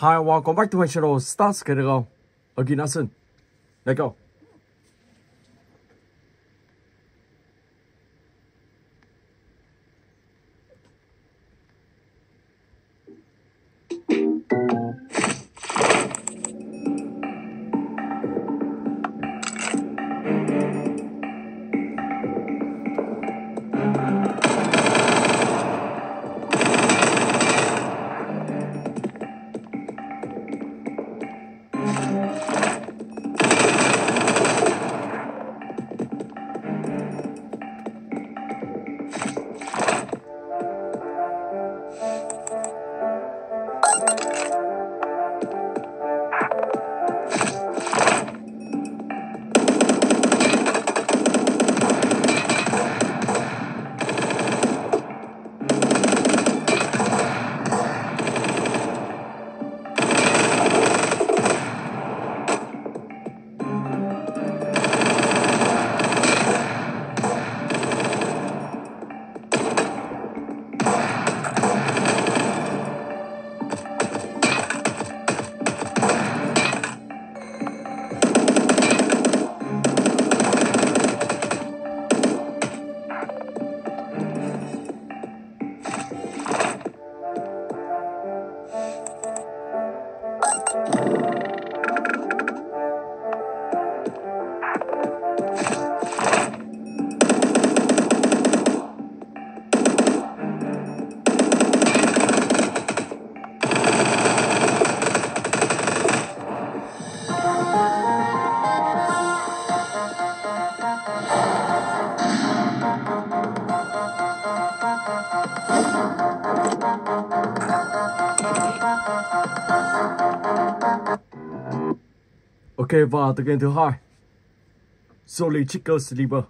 Hi, welcome back to my channel, Starts Gator Girl. Akina Sun. Let's go. Ok, và từ game thứ hai, Jolly Chicker Sliver.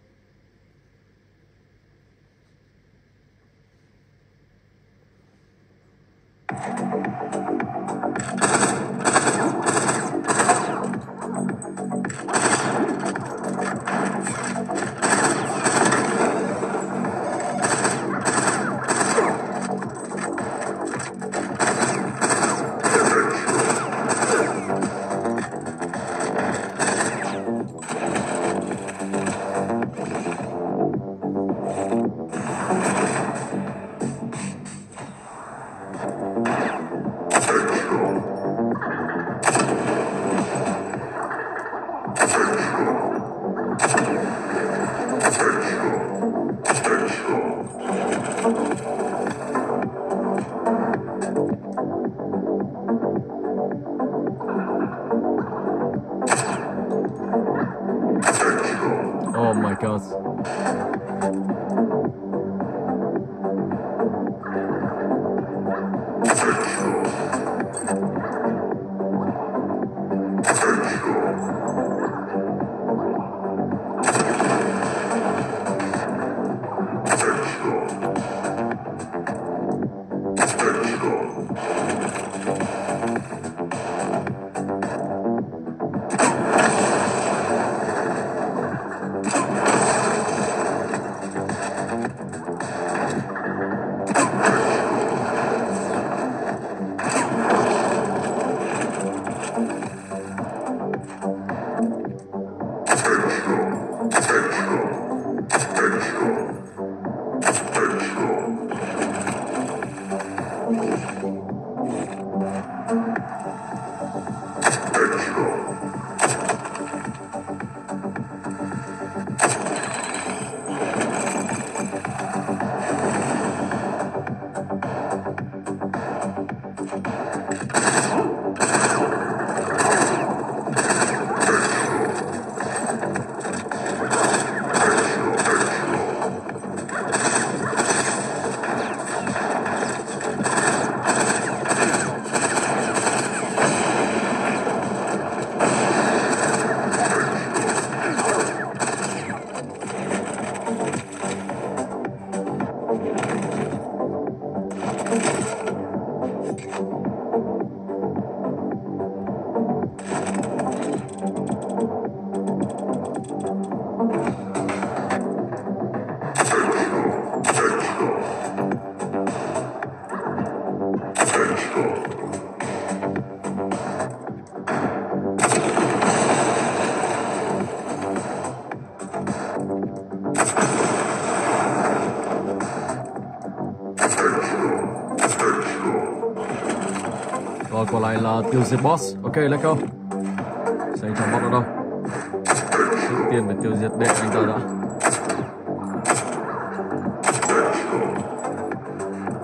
Oh my God. Let's go. Rồi quả này là tiêu diệt boss. Ok, let's go. Sẽ chẳng boss nữa đâu. Trước tiên phải tiêu diệt đệm anh ta đã.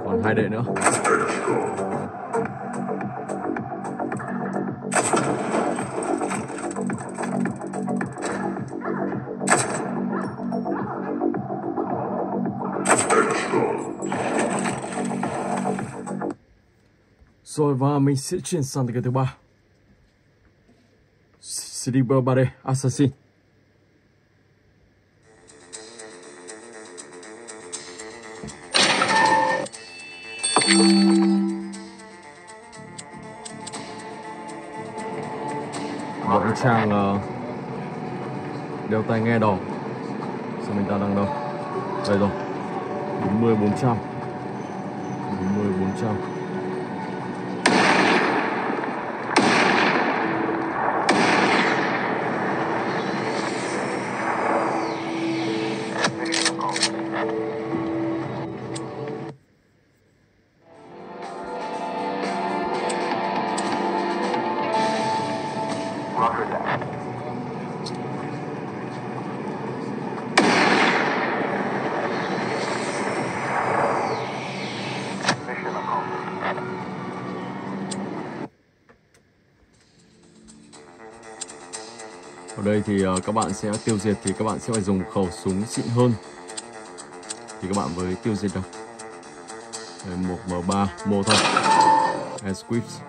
Còn 2 đệ nữa. Rồi và mình sẽ chuyển sang cái thứ 3, Cyber Body Assassin. Một cái trang đeo tai nghe đỏ. Sao mình ta đang đâu? Đây rồi, 40-400, 40-400. Ở đây thì các bạn sẽ tiêu diệt thì các bạn sẽ phải dùng khẩu súng xịn hơn thì các bạn mới tiêu diệt được. 1M3 mô thôi. Squips.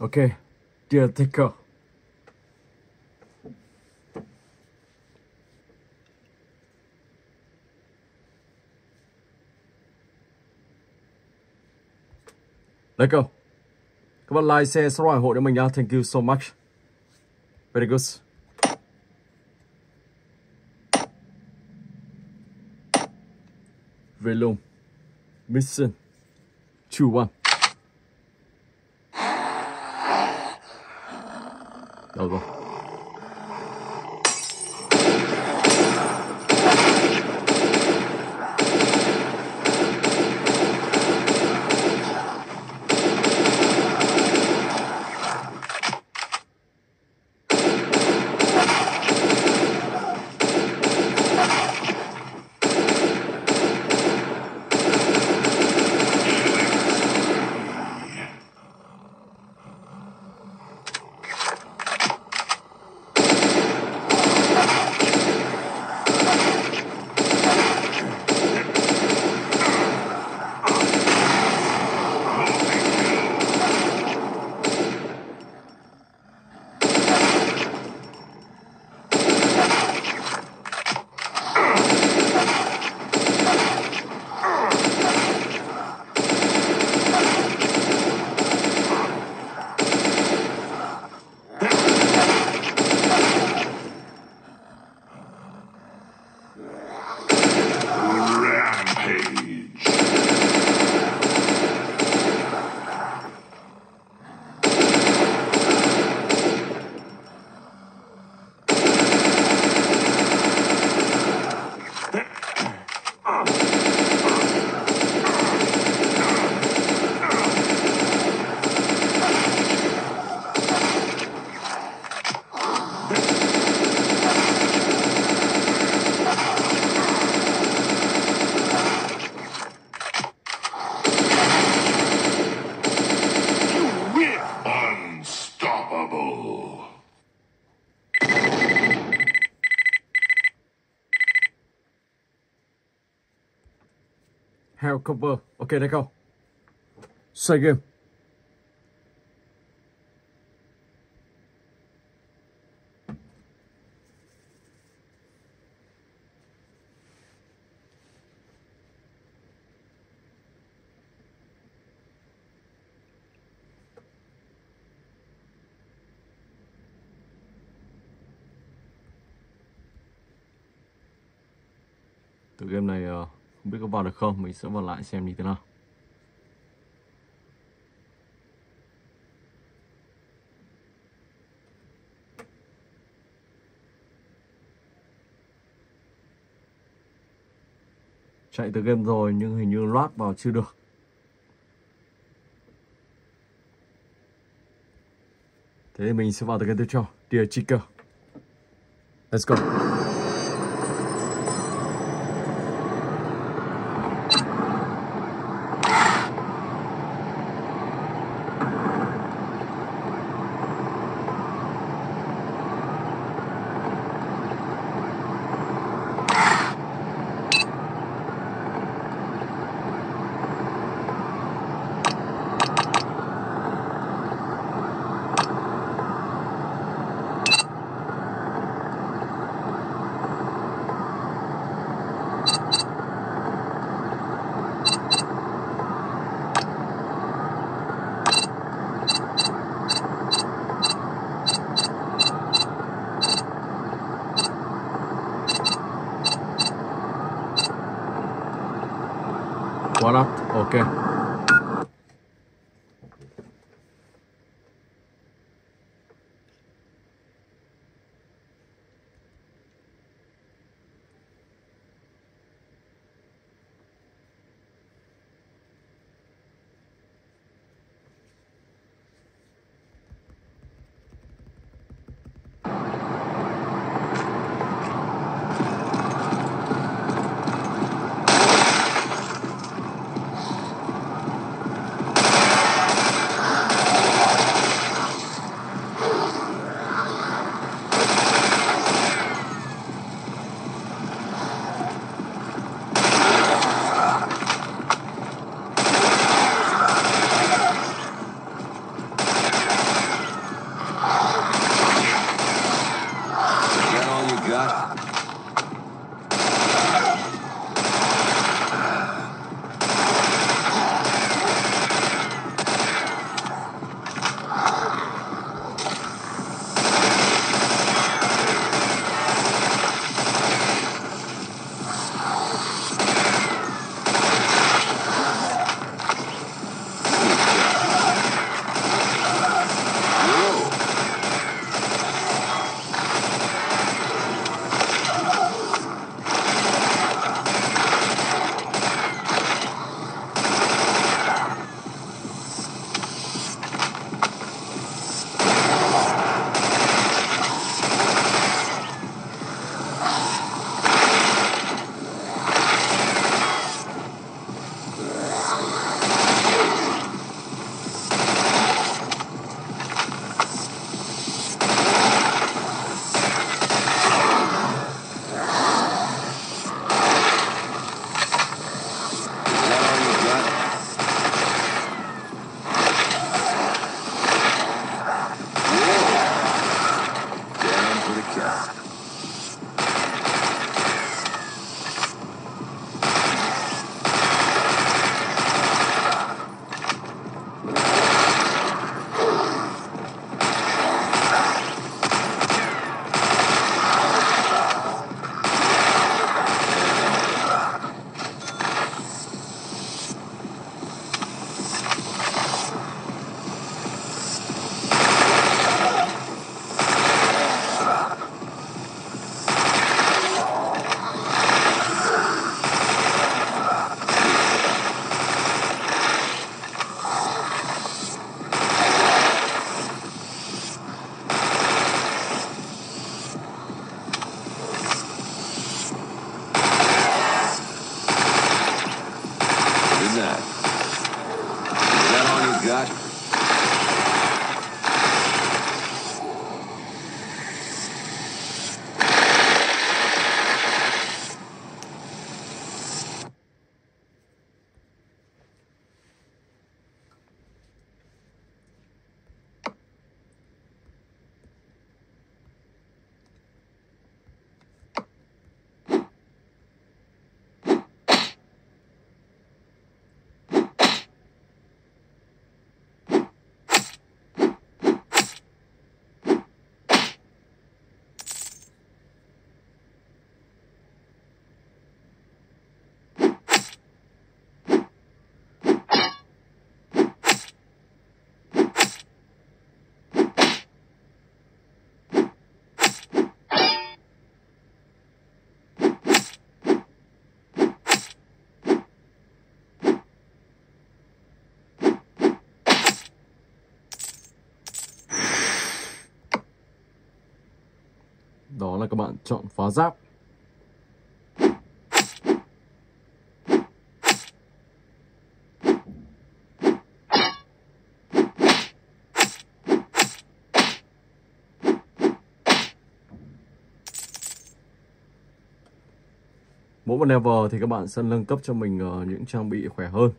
Ok, Deer Ticker. Let's go. Các bạn like, share, subscribe, ủng hộ cho mình nha. Thank you so much. Very good. Velum. Mission. 2-1. Đâu rồi? Hao cover. Okay, they go. Say game. Tự game này không biết có vào được không, mình sẽ vào lại xem như thế nào. Chạy từ game rồi nhưng hình như loát vào chưa được. Thế mình sẽ vào từ game tiếp theo, Dear Chica. Let's go. Okay. đó là các bạn chọn phá giáp. Mỗi một level thì các bạn sẽ nâng cấp cho mình những trang bị khỏe hơn.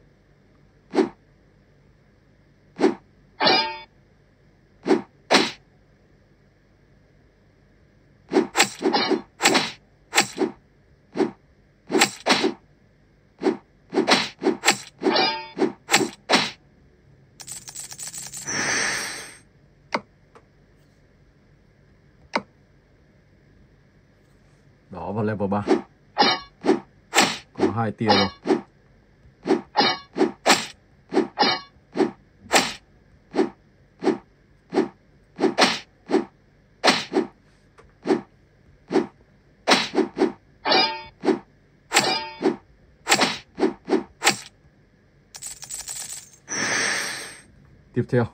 Đó, vào level 3 có 2 tia rồi. Tiếp theo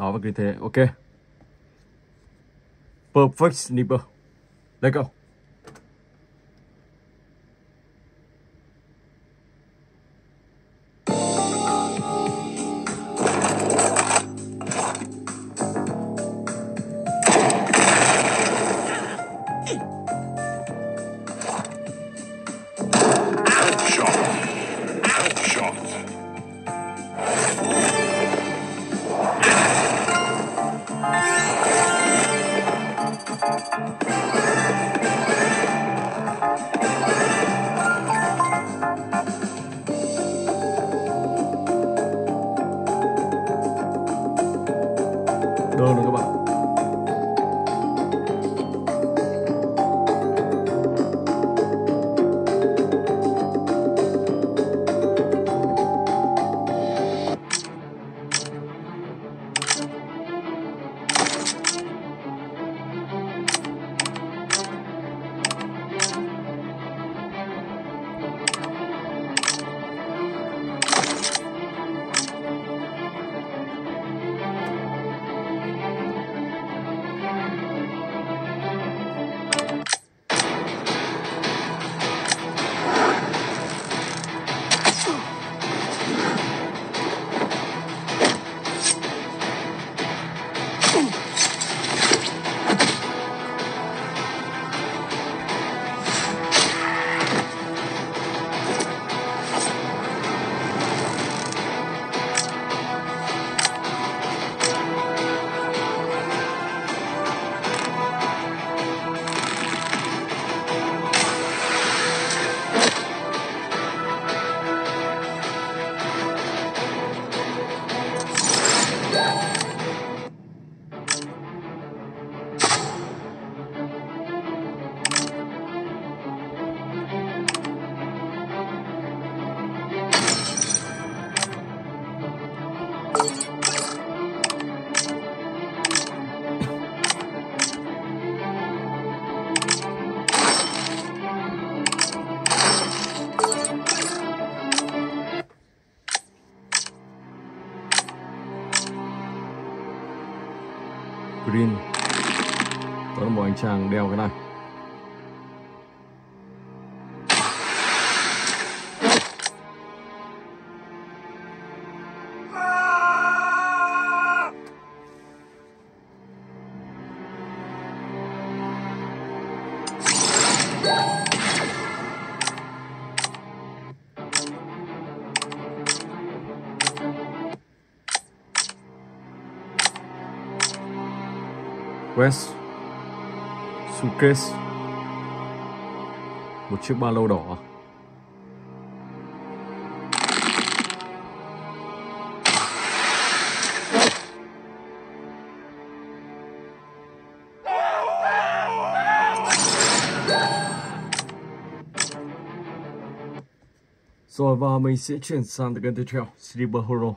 đó, và cứ thế, ok. Perfect Snipe. Let's go. Đơn rồi các bạn. Green. Đó là một anh chàng đeo cái này. West, suitcase, một chiếc ba lô đỏ. Rồi và mình sẽ chuyển sang tựa game tiếp theo, Sleeper Hero.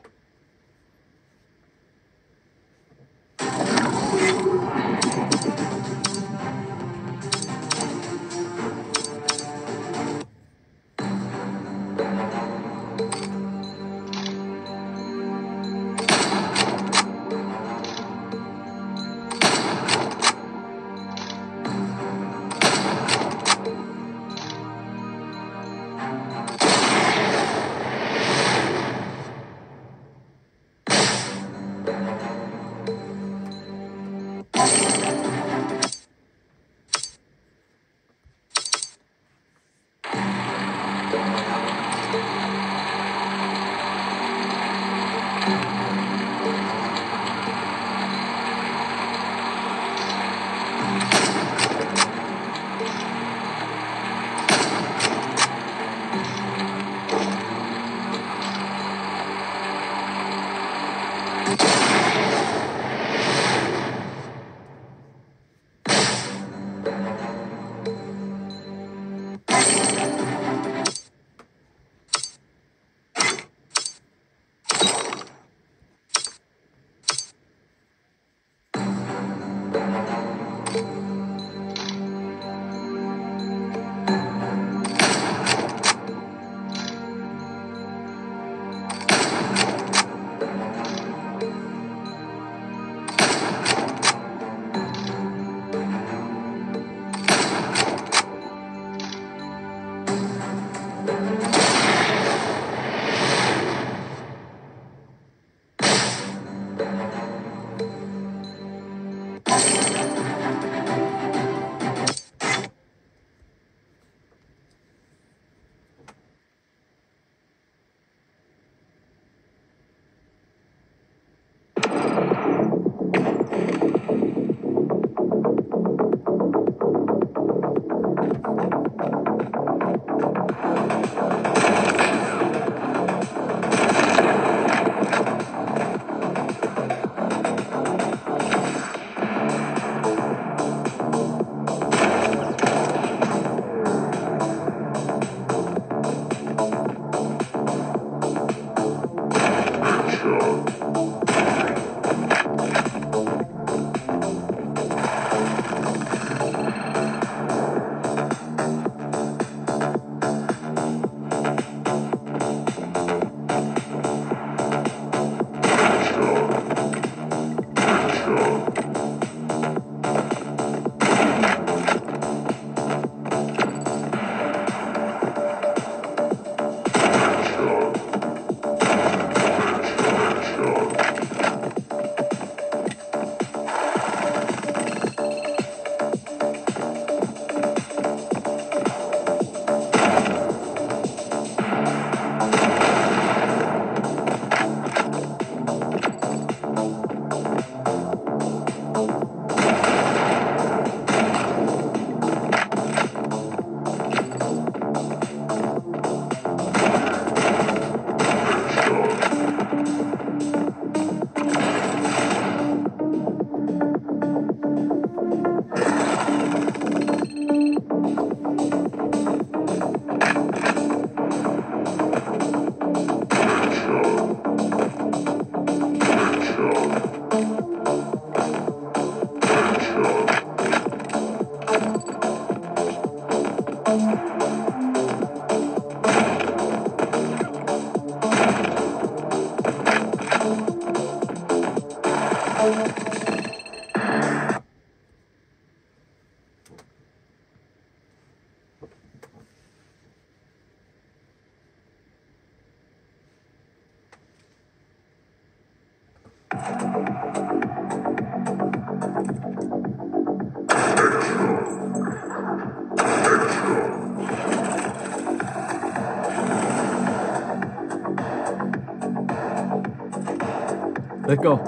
Let's go.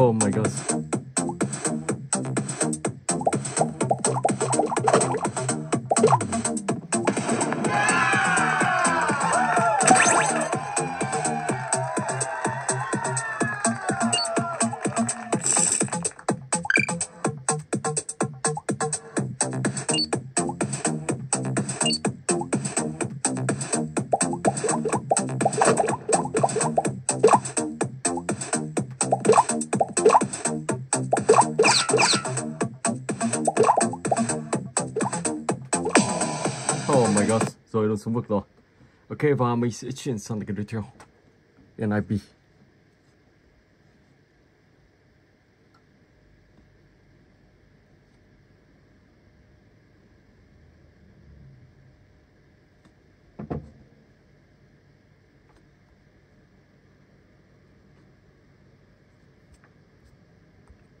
Oh my god. Som vực rồi. Ok, và mình sẽ chuyển sang cái đối theo NIP.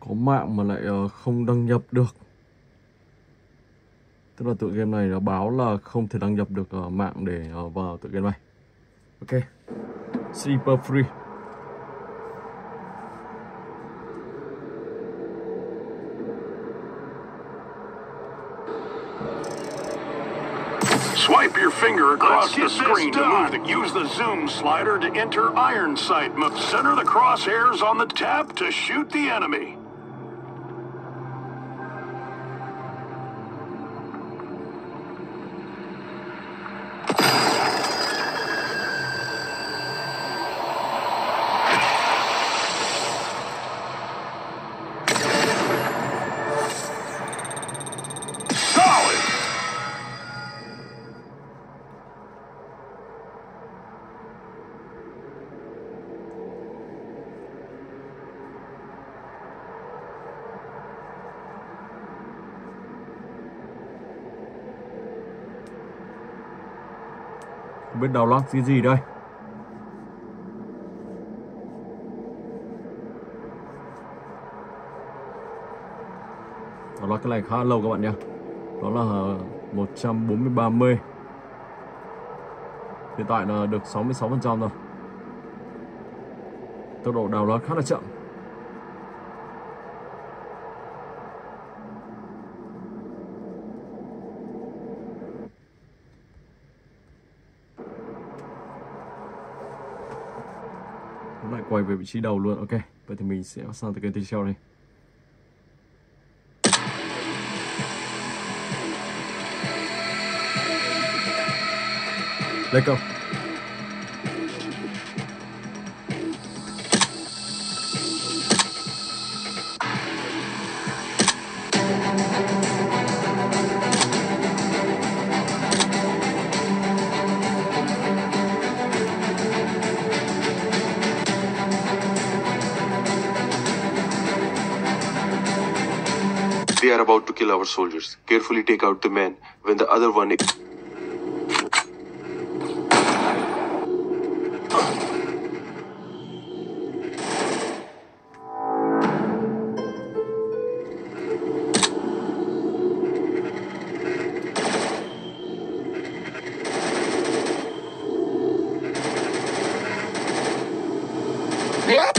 Có mạng mà lại không đăng nhập được. Tức là tựa game này nó báo là không thể đăng nhập được mạng để vào tựa game này. Ok, super free. Swipe your finger across the screen to move it. Use the zoom slider to enter iron sight. Center the crosshairs on the tap to shoot the enemy. Biết đào lót cái gì đây. Đào lót cái này khá lâu các bạn nhé. Đó là 143 mê. Hiện tại là được 66% rồi. Tốc độ đào lót khá là chậm. Quay về vị trí đầu luôn. Ok, vậy thì mình sẽ sang tới cái tiếp theo này. Let's go. They are about to kill our soldiers. Carefully take out the man when the other one is...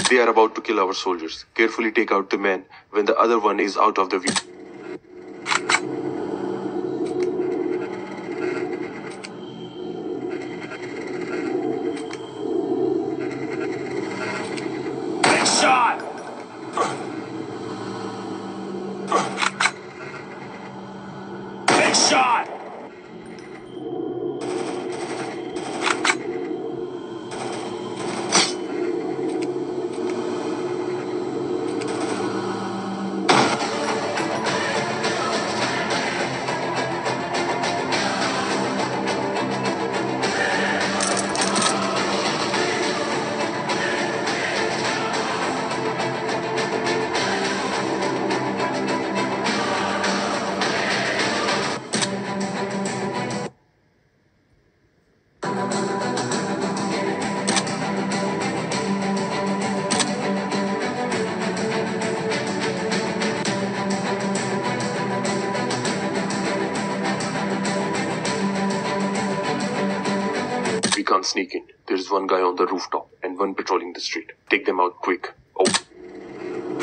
They are about to kill our soldiers. Carefully take out the man when the other one is out of the view. Sneak in. There's one guy on the rooftop and one patrolling the street. Take them out quick. Oh.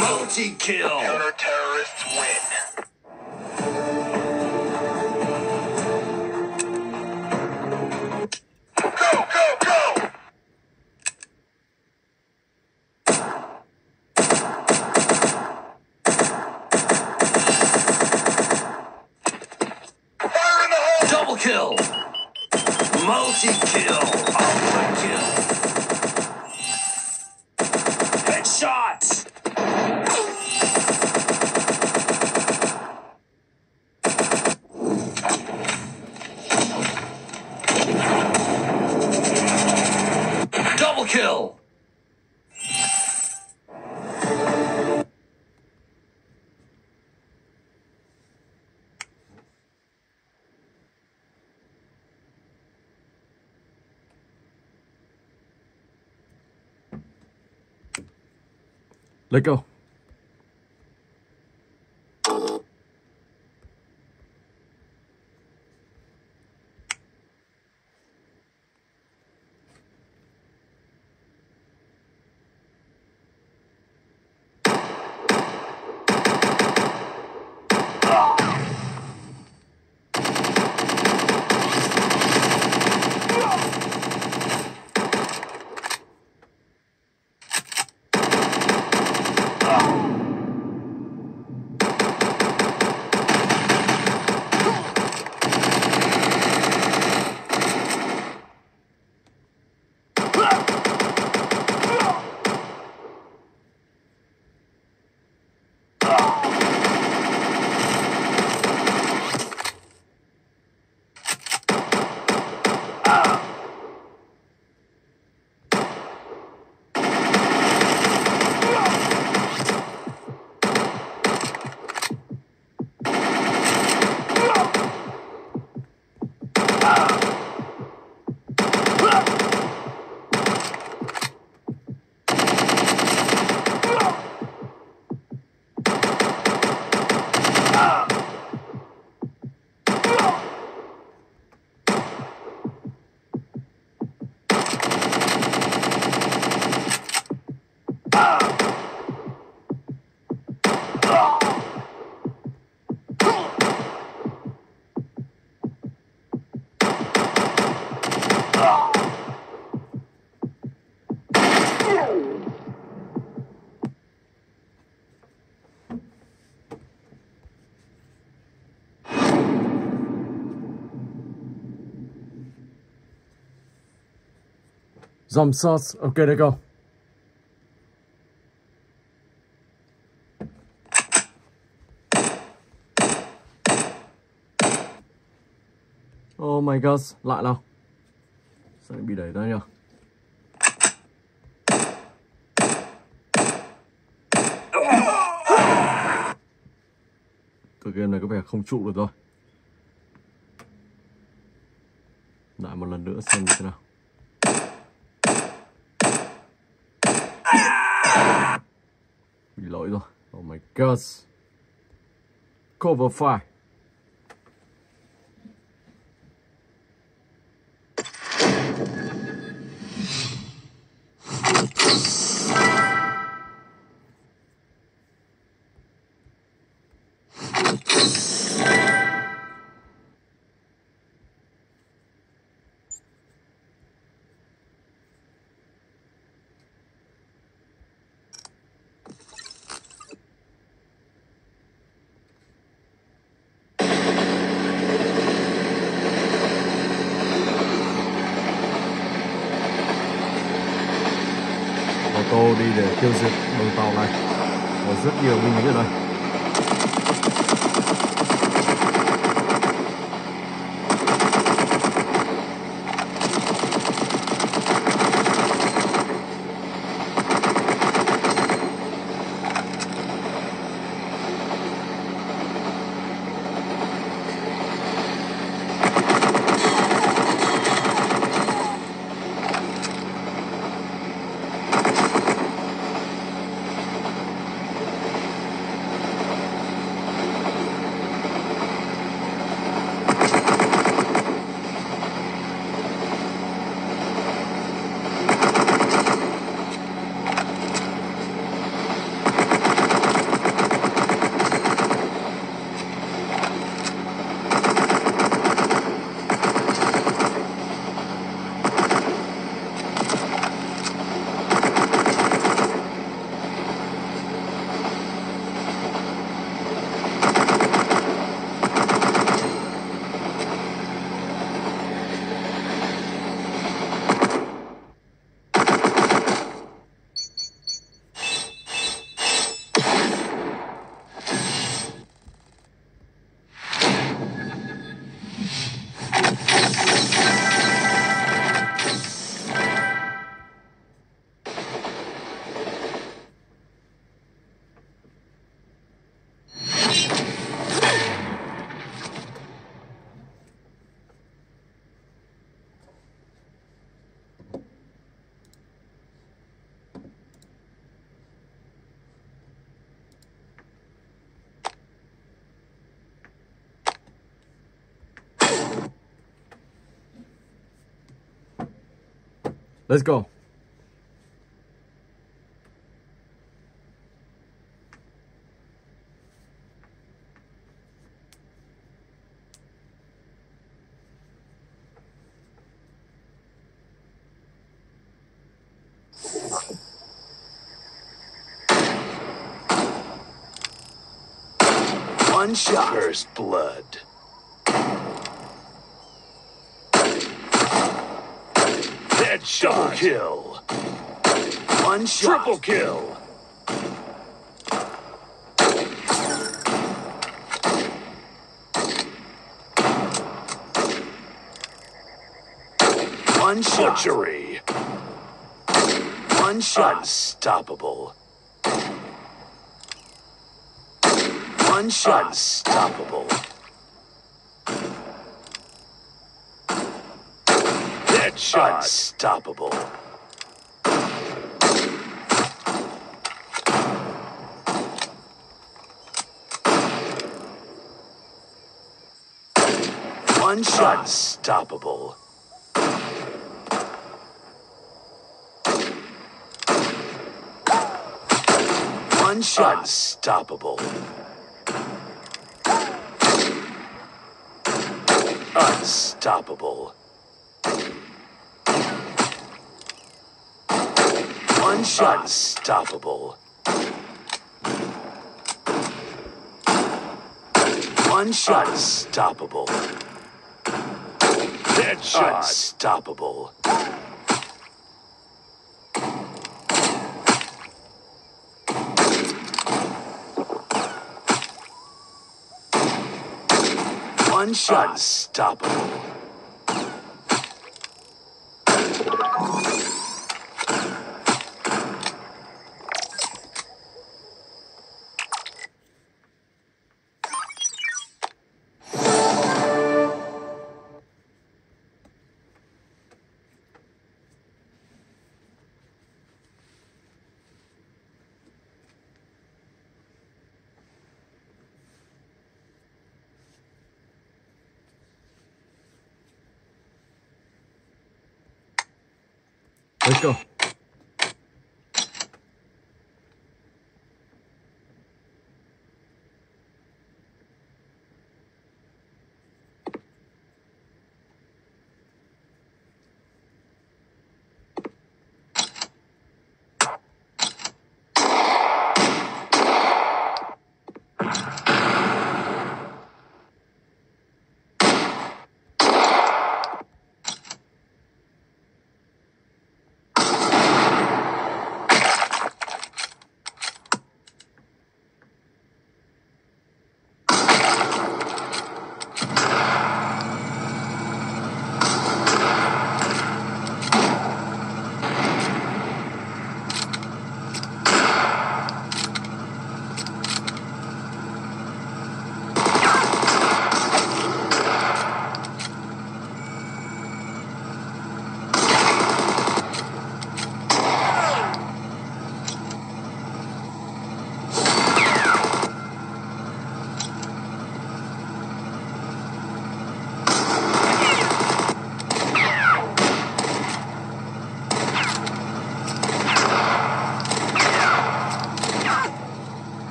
Multi-kill. Counter-terrorists win. Kill, multi-kill, overkill, headshot, double kill, let go. Some sauce. Okay, there you go. Oh my gosh, lạ nào. Sao bị đẩy ra nhỉ? Tựa game này có vẻ không trụ được rồi. Lại một lần nữa xem như thế nào. Bị lỗi rồi. Oh my gosh. Cover Fire. Tô đi để tiêu diệt đầu tàu này có rất nhiều binh lính ở đây. Let's go. One shot. First blood. Double kill. One shot. Triple kill. One shot. Butchery. One shot. Unstoppable. One shot. Unstoppable. Shot. Unstoppable. One shot. Unstoppable. One shot. Unstoppable. Unstoppable. One shot. Unstoppable. One shot. Unstoppable. Dead shot. Unstoppable. One shot. Unstoppable. Let's go.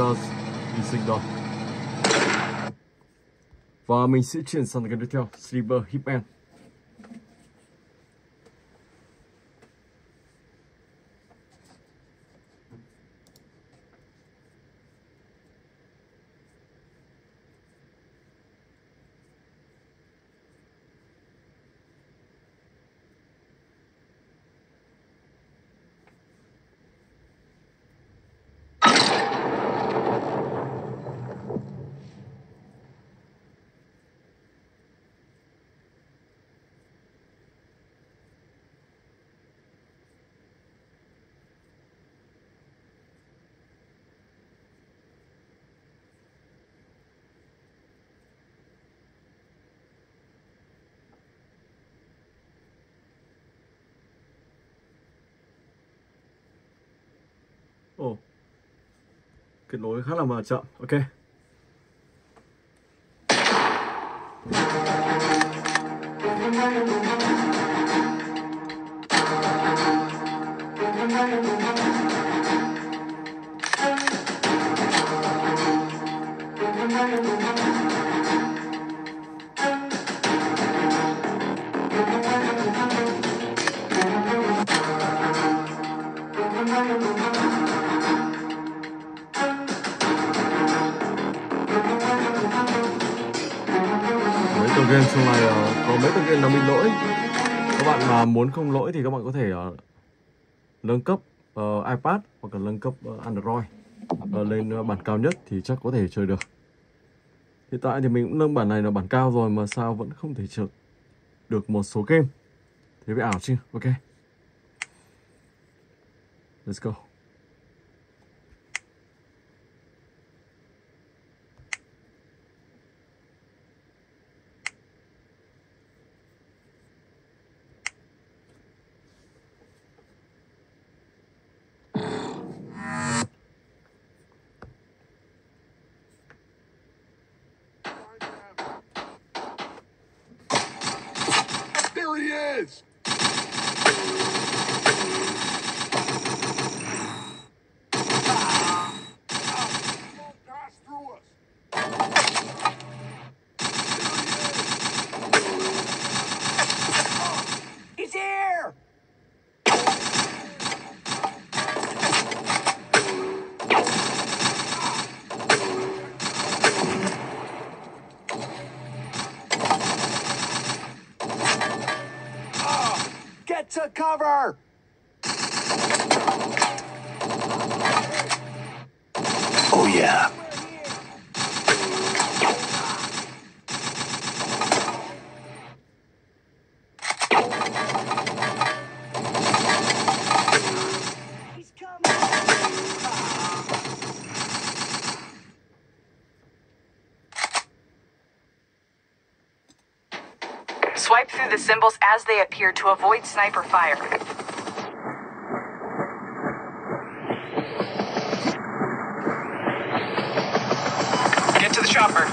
because đi sinh rồi. Và mình sẽ chuyển sang cái tiếp theo, Sleeper Hitman. Ồ, kết nối khá là mà chậm, ok. Game trong này có mấy tựa game là bị lỗi. Các bạn mà muốn không lỗi thì các bạn có thể nâng cấp iPad hoặc là nâng cấp Android lên bản cao nhất thì chắc có thể chơi được. Hiện tại thì mình cũng nâng bản này là bản cao rồi mà sao vẫn không thể chơi được một số game. Thế bị ảo chứ, ok. Let's go. To cover! Oh yeah! He's coming! Swipe through the symbols as they appear to avoid sniper fire. Get to the chopper.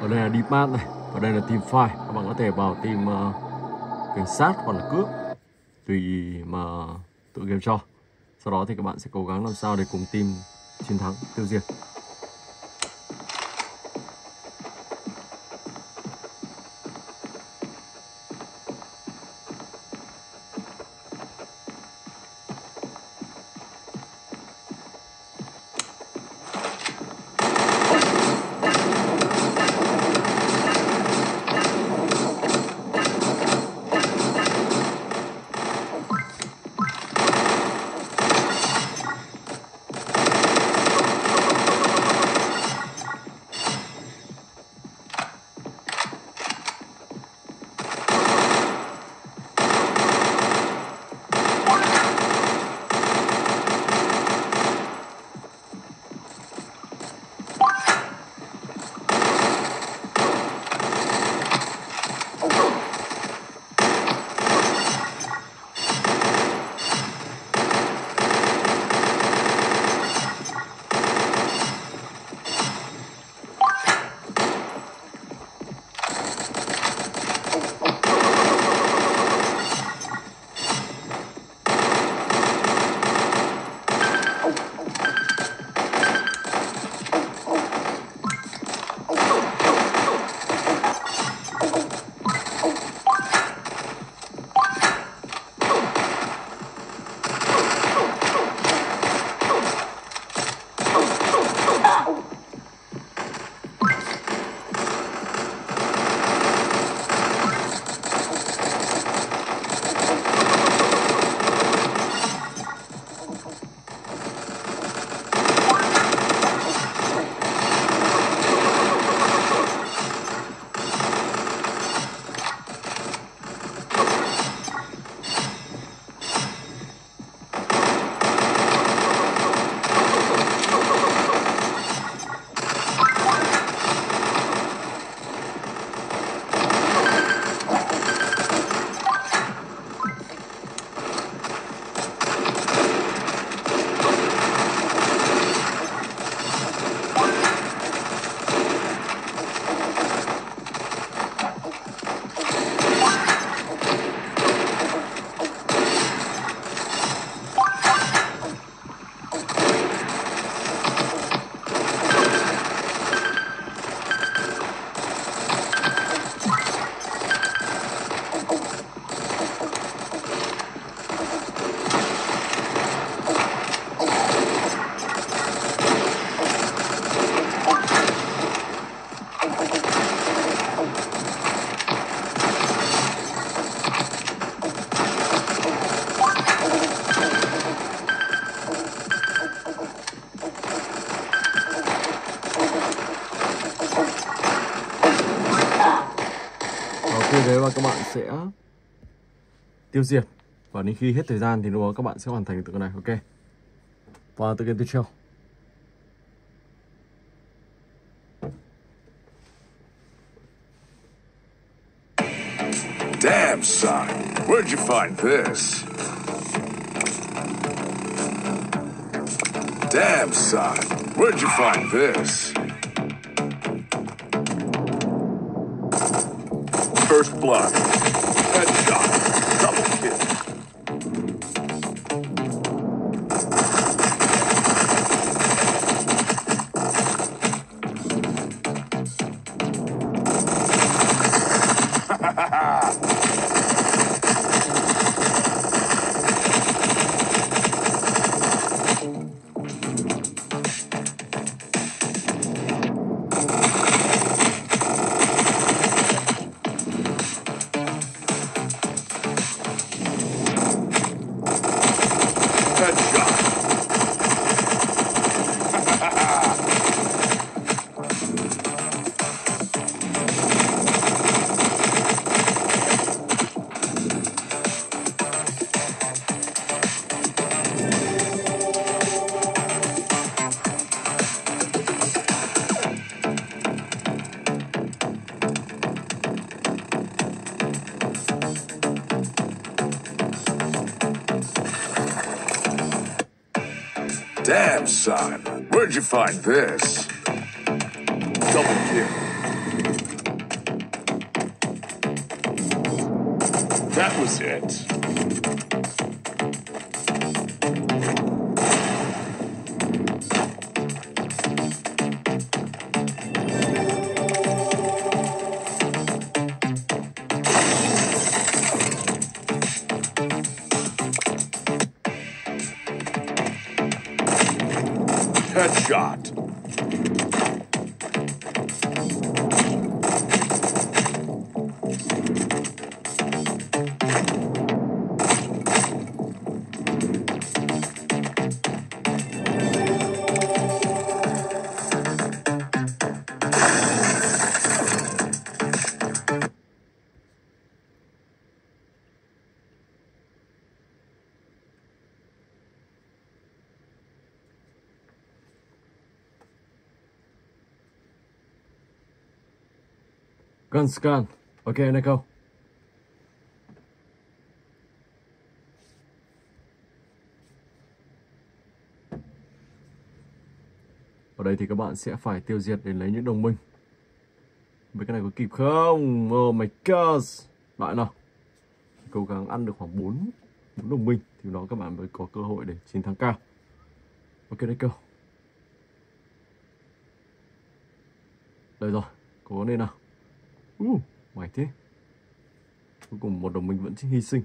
Ở đây là DeepMath này, và đây là team fight. Các bạn có thể vào team cảnh sát hoặc là cướp, tùy mà tựa game cho. Sau đó thì các bạn sẽ cố gắng làm sao để cùng team chiến thắng, tiêu diệt. Thế và các bạn sẽ tiêu diệt, và đến khi hết thời gian thì lúc đó các bạn sẽ hoàn thành tựa này. Ok, và tựa game tiếp theo. Damn son, where'd you find this? Damn son, where'd you find this? First blood. Headshot. Double kill. Damn son, where'd you find this? Double kill. That was it. Gun's gone. Okay, Nico. Ở đây thì các bạn sẽ phải tiêu diệt để lấy những đồng minh. Với cái này có kịp không? Oh my god. Lại nào. Cố gắng ăn được khoảng 4 đồng minh. Thì đó các bạn mới có cơ hội để chiến thắng cao. Ok Nico. Đây rồi. Cố lên nào. Mày thế. Cuối cùng một đồng minh vẫn hy sinh.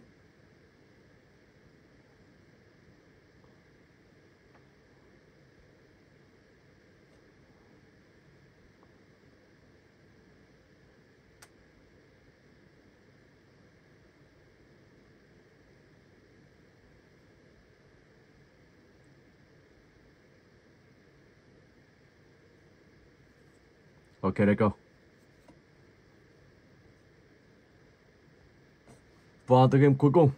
Okay, let's go. Và tới game cuối cùng.